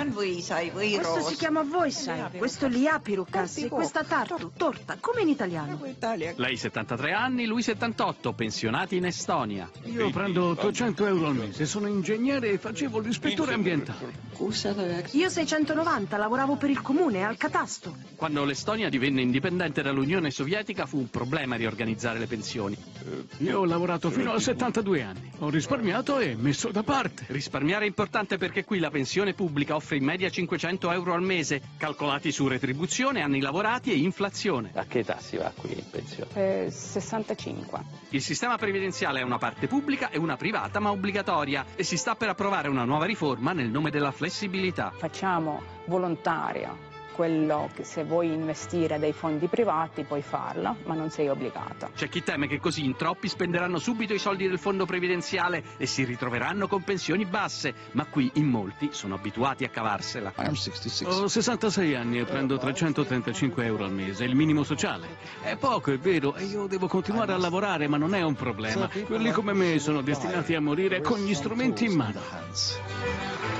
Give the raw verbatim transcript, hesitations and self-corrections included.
Questo si chiama voisai, questo liapirukas e questa tartu, torta, come in italiano. Lei settantatré anni, lui settantotto, pensionati in Estonia. Io prendo ottocento euro al mese, sono ingegnere e facevo l'ispettore ambientale. Io seicentonovanta, lavoravo per il comune, al Catasto. Quando l'Estonia divenne indipendente dall'Unione Sovietica fu un problema riorganizzare le pensioni. Io ho lavorato fino a settantadue anni, ho risparmiato e messo da parte. Risparmiare è importante perché qui la pensione pubblica offre in media cinquecento euro al mese, calcolati su retribuzione, anni lavorati e inflazione. A che età si va qui in pensione? Eh, sessantacinque. Il sistema previdenziale è una parte pubblica e una privata ma obbligatoria e si sta per approvare una nuova riforma nel nome della flessibilità. Facciamo volontaria quello che se vuoi investire dei fondi privati puoi farlo, ma non sei obbligato. C'è chi teme che così in troppi spenderanno subito i soldi del fondo previdenziale e si ritroveranno con pensioni basse, ma qui in molti sono abituati a cavarsela. Ho sessantasei anni e prendo trecentotrentacinque euro al mese, il minimo sociale. È poco, è vero, e io devo continuare a lavorare, ma non è un problema. Quelli come me sono destinati a morire con gli strumenti in mano.